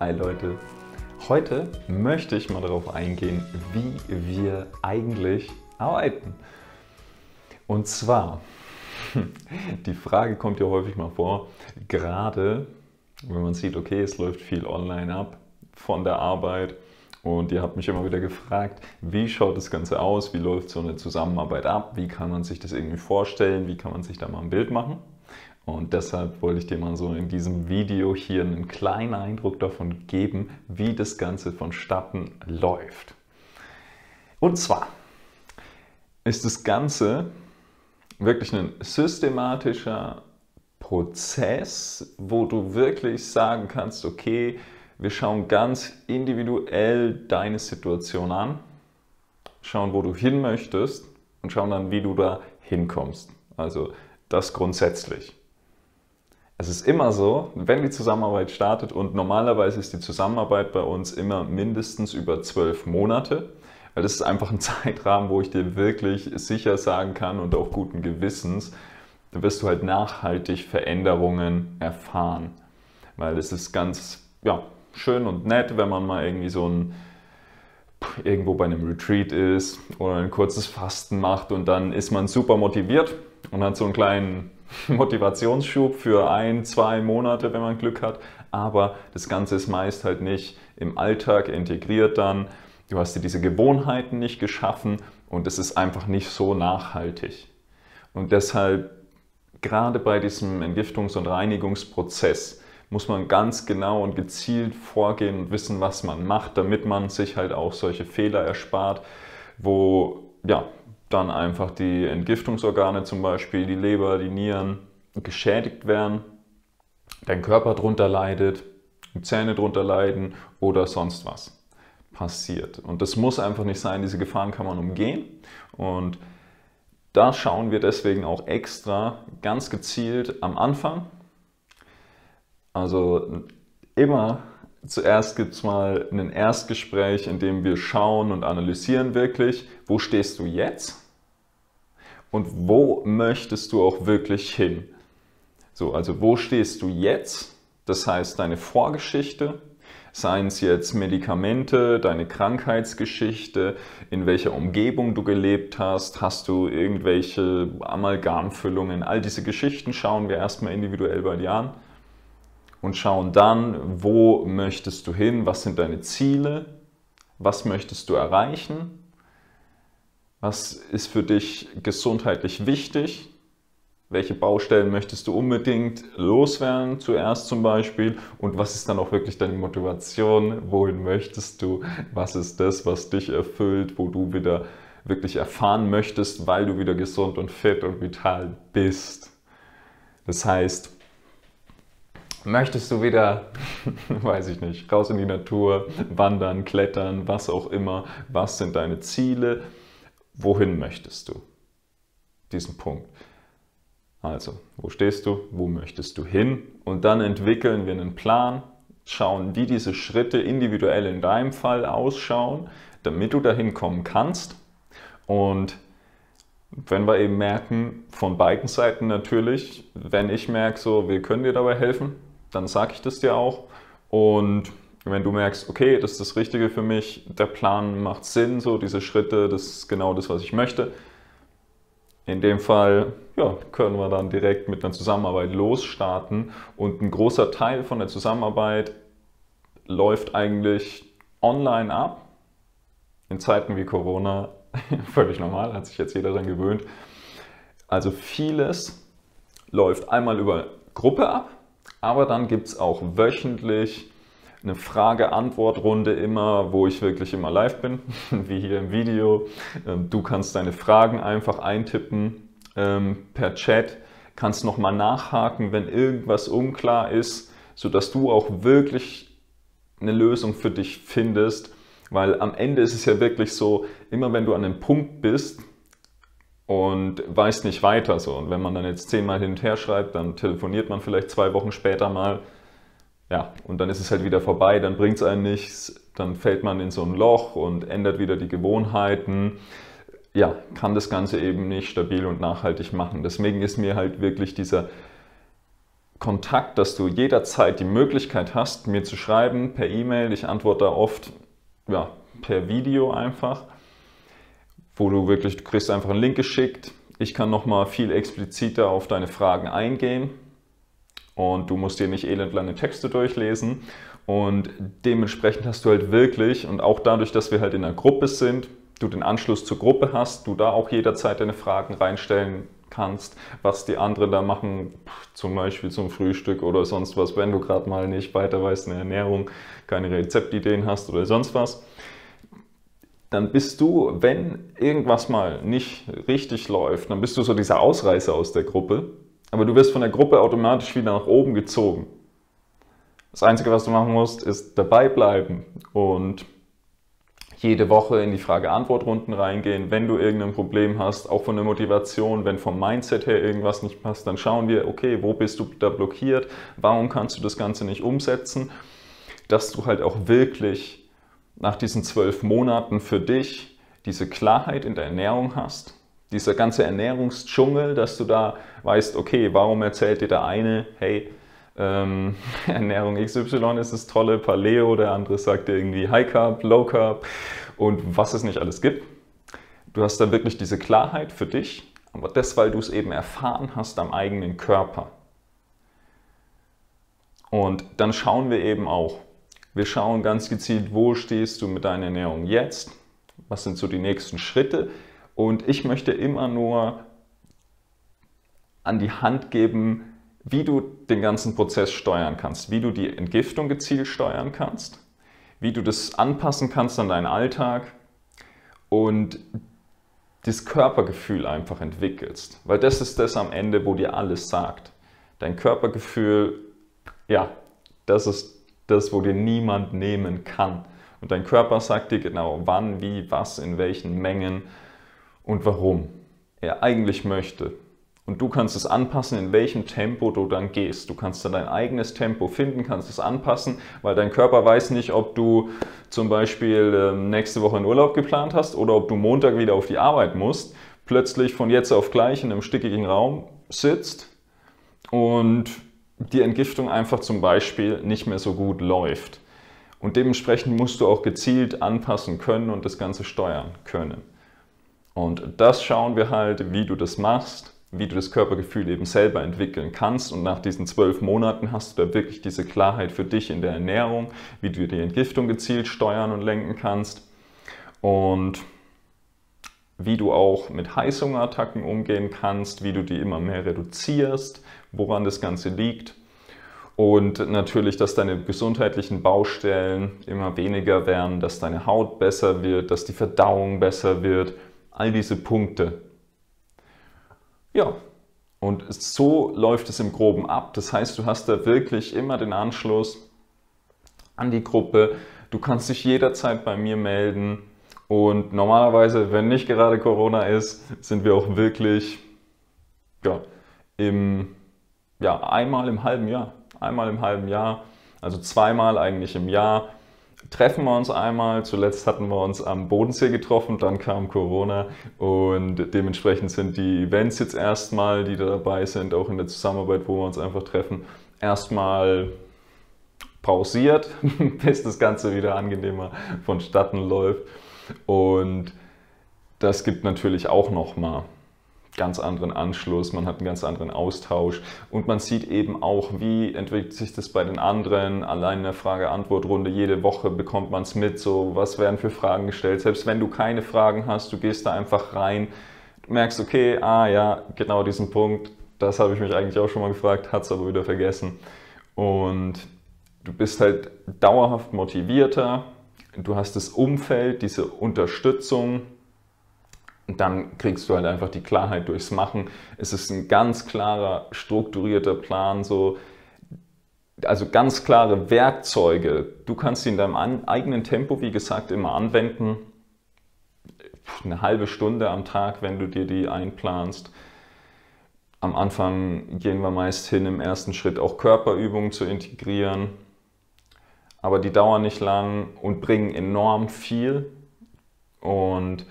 Hi Leute! Heute möchte ich mal darauf eingehen, wie wir eigentlich arbeiten. Und zwar, die Frage kommt ja häufig mal vor, gerade wenn man sieht, okay, es läuft viel online ab von der Arbeit und ihr habt mich immer wieder gefragt, wie schaut das Ganze aus, wie läuft so eine Zusammenarbeit ab, wie kann man sich das irgendwie vorstellen, wie kann man sich da mal ein Bild machen. Und deshalb wollte ich dir mal so in diesem Video hier einen kleinen Eindruck davon geben, wie das Ganze vonstatten läuft. Und zwar ist das Ganze wirklich ein systematischer Prozess, wo du wirklich sagen kannst, okay, wir schauen ganz individuell deine Situation an, schauen, wo du hin möchtest und schauen dann, wie du da hinkommst. Also das grundsätzlich. Es ist immer so, wenn die Zusammenarbeit startet, und normalerweise ist die Zusammenarbeit bei uns immer mindestens über 12 Monate, weil das ist einfach ein Zeitrahmen, wo ich dir wirklich sicher sagen kann und auch guten Gewissens, da wirst du halt nachhaltig Veränderungen erfahren. Weil es ist ganz schön und nett, wenn man mal irgendwie so ein irgendwo bei einem Retreat ist oder ein kurzes Fasten macht und dann ist man super motiviert und hat so einen kleinen Motivationsschub für 1, 2 Monate, wenn man Glück hat, aber das Ganze ist meist halt nicht im Alltag integriert dann. Du hast dir diese Gewohnheiten nicht geschaffen und es ist einfach nicht so nachhaltig. Und deshalb, gerade bei diesem Entgiftungs- und Reinigungsprozess, muss man ganz genau und gezielt vorgehen und wissen, was man macht, damit man sich halt auch solche Fehler erspart, wo dann einfach die Entgiftungsorgane, zum Beispiel die Leber, die Nieren, geschädigt werden, dein Körper drunter leidet, die Zähne drunter leiden oder sonst was passiert. Und das muss einfach nicht sein, diese Gefahren kann man umgehen. Und da schauen wir deswegen auch extra ganz gezielt am Anfang. Also immer zuerst gibt es mal ein Erstgespräch, in dem wir schauen und analysieren wirklich, wo stehst du jetzt und wo möchtest du auch wirklich hin. So, also wo stehst du jetzt, das heißt deine Vorgeschichte, seien es jetzt Medikamente, deine Krankheitsgeschichte, in welcher Umgebung du gelebt hast, hast du irgendwelche Amalgamfüllungen, all diese Geschichten schauen wir erstmal individuell bei dir an. Und schauen dann, wo möchtest du hin, was sind deine Ziele, was möchtest du erreichen, was ist für dich gesundheitlich wichtig, welche Baustellen möchtest du unbedingt loswerden zuerst zum Beispiel und was ist dann auch wirklich deine Motivation, wohin möchtest du, was ist das, was dich erfüllt, wo du wieder wirklich erfahren möchtest, weil du wieder gesund und fit und vital bist. Das heißt, möchtest du wieder, weiß ich nicht, raus in die Natur, wandern, klettern, was auch immer, was sind deine Ziele, wohin möchtest du? Diesen Punkt. Also, wo stehst du, wo möchtest du hin? Und dann entwickeln wir einen Plan, schauen, wie diese Schritte individuell in deinem Fall ausschauen, damit du dahin kommen kannst. Und wenn wir eben merken, von beiden Seiten natürlich, wenn ich merke, so, wir können dir dabei helfen, dann sage ich das dir auch. Und wenn du merkst, okay, das ist das Richtige für mich, der Plan macht Sinn, so diese Schritte, das ist genau das, was ich möchte. In dem Fall können wir dann direkt mit einer Zusammenarbeit losstarten. Und ein großer Teil von der Zusammenarbeit läuft eigentlich online ab. In Zeiten wie Corona, völlig normal, hat sich jetzt jeder daran gewöhnt. Also vieles läuft einmal über Gruppe ab. Aber dann gibt es auch wöchentlich eine Frage-Antwort-Runde immer, wo ich wirklich immer live bin, wie hier im Video. Du kannst deine Fragen einfach eintippen per Chat, kannst nochmal nachhaken, wenn irgendwas unklar ist, sodass du auch wirklich eine Lösung für dich findest. Weil am Ende ist es ja wirklich so, immer wenn du an einem Punkt bist, und weiß nicht weiter so. Und wenn man dann jetzt 10-mal hin und her schreibt, dann telefoniert man vielleicht 2 Wochen später mal. Ja, und dann ist es halt wieder vorbei, dann bringt es einem nichts, dann fällt man in so ein Loch und ändert wieder die Gewohnheiten. Ja, kann das Ganze eben nicht stabil und nachhaltig machen. Deswegen ist mir halt wirklich dieser Kontakt, dass du jederzeit die Möglichkeit hast, mir zu schreiben, per E-Mail, ich antworte da oft ja, per Video einfach, wo du wirklich, du kriegst einfach einen Link geschickt, ich kann nochmal viel expliziter auf deine Fragen eingehen und du musst dir nicht elendlange Texte durchlesen und dementsprechend hast du halt wirklich, und auch dadurch, dass wir halt in einer Gruppe sind, du den Anschluss zur Gruppe hast, du da auch jederzeit deine Fragen reinstellen kannst, was die anderen da machen, zum Beispiel zum Frühstück oder sonst was, wenn du gerade mal nicht weiter weißt in der Ernährung, keine Rezeptideen hast oder sonst was, dann bist du, wenn irgendwas mal nicht richtig läuft, dann bist du so dieser Ausreißer aus der Gruppe, aber du wirst von der Gruppe automatisch wieder nach oben gezogen. Das Einzige, was du machen musst, ist dabei bleiben und jede Woche in die Frage-Antwort-Runden reingehen. Wenn du irgendein Problem hast, auch von der Motivation, wenn vom Mindset her irgendwas nicht passt, dann schauen wir, okay, wo bist du da blockiert? Warum kannst du das Ganze nicht umsetzen? Dass du halt auch wirklich nach diesen 12 Monaten für dich diese Klarheit in der Ernährung hast. Dieser ganze Ernährungsdschungel, dass du da weißt, okay, warum erzählt dir der eine, hey, Ernährung XY ist das tolle, Paleo, der andere sagt irgendwie High Carb, Low Carb und was es nicht alles gibt. Du hast dann wirklich diese Klarheit für dich, aber das, weil du es eben erfahren hast am eigenen Körper. Und dann schauen wir eben auch, wir schauen ganz gezielt, wo stehst du mit deiner Ernährung jetzt, was sind so die nächsten Schritte und ich möchte immer nur an die Hand geben, wie du den ganzen Prozess steuern kannst, wie du die Entgiftung gezielt steuern kannst, wie du das anpassen kannst an deinen Alltag und das Körpergefühl einfach entwickelst. Weil das ist das am Ende, wo dir alles sagt. Dein Körpergefühl, ja, das ist das, wo dir niemand nehmen kann. Und dein Körper sagt dir genau, wann, wie, was, in welchen Mengen und warum er eigentlich möchte. Und du kannst es anpassen, in welchem Tempo du dann gehst. Du kannst dann dein eigenes Tempo finden, kannst es anpassen, weil dein Körper weiß nicht, ob du zum Beispiel nächste Woche einen Urlaub geplant hast oder ob du Montag wieder auf die Arbeit musst, plötzlich von jetzt auf gleich in einem stickigen Raum sitzt und die Entgiftung einfach zum Beispiel nicht mehr so gut läuft. Und dementsprechend musst du auch gezielt anpassen können und das Ganze steuern können. Und das schauen wir halt, wie du das machst, wie du das Körpergefühl eben selber entwickeln kannst. Und nach diesen 12 Monaten hast du da wirklich diese Klarheit für dich in der Ernährung, wie du die Entgiftung gezielt steuern und lenken kannst und wie du auch mit Heißhungerattacken umgehen kannst, wie du die immer mehr reduzierst, woran das Ganze liegt und natürlich, dass deine gesundheitlichen Baustellen immer weniger werden, dass deine Haut besser wird, dass die Verdauung besser wird, all diese Punkte. Ja, und so läuft es im Groben ab. Das heißt, du hast da wirklich immer den Anschluss an die Gruppe. Du kannst dich jederzeit bei mir melden. Und normalerweise, wenn nicht gerade Corona ist, sind wir auch wirklich ja, einmal im halben Jahr, also zweimal eigentlich im Jahr. Treffen wir uns einmal, zuletzt hatten wir uns am Bodensee getroffen, dann kam Corona und dementsprechend sind die Events jetzt erstmal, die da dabei sind, auch in der Zusammenarbeit, wo wir uns einfach treffen, erstmal pausiert, bis das Ganze wieder angenehmer vonstatten läuft und das gibt natürlich auch nochmal ganz anderen Anschluss, man hat einen ganz anderen Austausch und man sieht eben auch, wie entwickelt sich das bei den anderen, allein in der Frage-Antwort-Runde, jede Woche bekommt man es mit, so was werden für Fragen gestellt, selbst wenn du keine Fragen hast, du gehst da einfach rein, du merkst, okay, ja, genau diesen Punkt, das habe ich mich eigentlich auch schon mal gefragt, hat es aber wieder vergessen und du bist halt dauerhaft motivierter, du hast das Umfeld, diese Unterstützung. Und dann kriegst du halt einfach die Klarheit durchs Machen. Es ist ein ganz klarer, strukturierter Plan, so, also ganz klare Werkzeuge. Du kannst sie in deinem eigenen Tempo, wie gesagt, immer anwenden. Eine halbe Stunde am Tag, wenn du dir die einplanst. Am Anfang gehen wir meist hin, im ersten Schritt auch Körperübungen zu integrieren. Aber die dauern nicht lang und bringen enorm viel. Und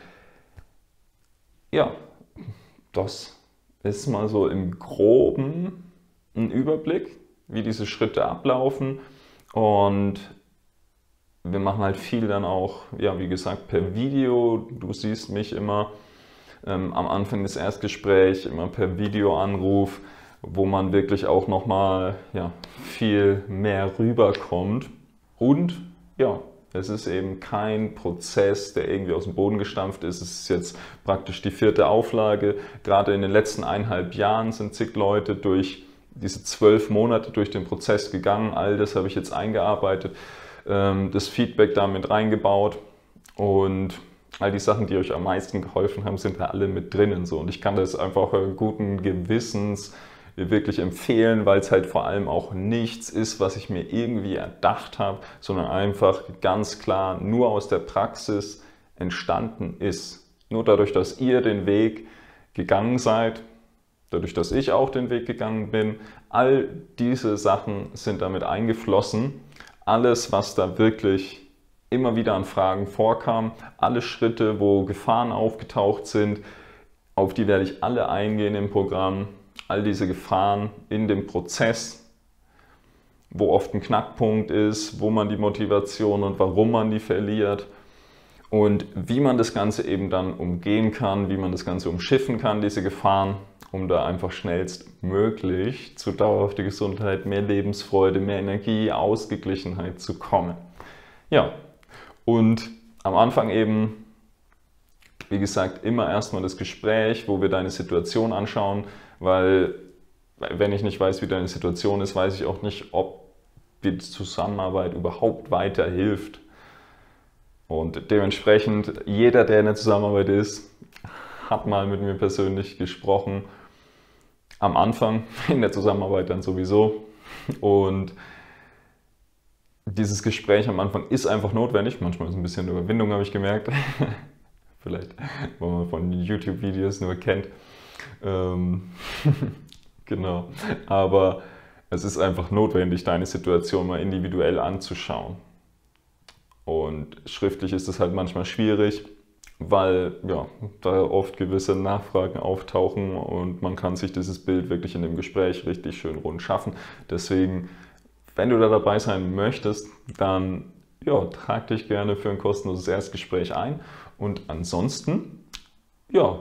ja, das ist mal so im Groben ein Überblick. wie diese Schritte ablaufen. Und wir machen halt viel dann auch, ja, wie gesagt, per Video. Du siehst mich immer am Anfang des Erstgesprächs, immer per Videoanruf, wo man wirklich auch nochmal, ja, viel mehr rüberkommt. Und ja, es ist eben kein Prozess, der irgendwie aus dem Boden gestampft ist. Es ist jetzt praktisch die 4. Auflage. Gerade in den letzten 1,5 Jahren sind zig Leute durch diese 12 Monate durch den Prozess gegangen. All das habe ich jetzt eingearbeitet, das Feedback damit reingebaut, und all die Sachen, die euch am meisten geholfen haben, sind da alle mit drinnen. So. Und ich kann das einfach guten Gewissens wirklich empfehlen, weil es halt vor allem auch nichts ist, was ich mir irgendwie erdacht habe, sondern einfach ganz klar nur aus der Praxis entstanden ist. Nur dadurch, dass ihr den Weg gegangen seid, dadurch, dass ich auch den Weg gegangen bin, all diese Sachen sind damit eingeflossen. Alles, was da wirklich immer wieder an Fragen vorkam, alle Schritte, wo Gefahren aufgetaucht sind, auf die werde ich alle eingehen im Programm. All diese Gefahren in dem Prozess, wo oft ein Knackpunkt ist, wo man die Motivation und warum man die verliert und wie man das Ganze eben dann umgehen kann, wie man das Ganze umschiffen kann, diese Gefahren, um da einfach schnellstmöglich zu dauerhafter Gesundheit, mehr Lebensfreude, mehr Energie, Ausgeglichenheit zu kommen. Ja, und am Anfang eben, wie gesagt, immer erstmal das Gespräch, wo wir deine Situation anschauen, weil wenn ich nicht weiß, wie deine Situation ist, weiß ich auch nicht, ob die Zusammenarbeit überhaupt weiterhilft. Und dementsprechend, jeder, der in der Zusammenarbeit ist, hat mal mit mir persönlich gesprochen. Am Anfang, in der Zusammenarbeit dann sowieso. Und dieses Gespräch am Anfang ist einfach notwendig. Manchmal ist ein bisschen Überwindung, habe ich gemerkt. Vielleicht, weil man von YouTube-Videos nur kennt. Genau. Aber es ist einfach notwendig, deine Situation mal individuell anzuschauen. Und schriftlich ist es halt manchmal schwierig, weil ja, da oft gewisse Nachfragen auftauchen und man kann sich dieses Bild wirklich in dem Gespräch richtig schön rund schaffen. Deswegen, wenn du da dabei sein möchtest, dann ja, trag dich gerne für ein kostenloses Erstgespräch ein. Und ansonsten, ja,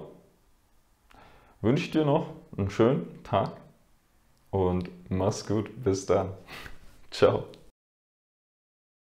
wünsche ich dir noch einen schönen Tag und mach's gut. Bis dann. Ciao.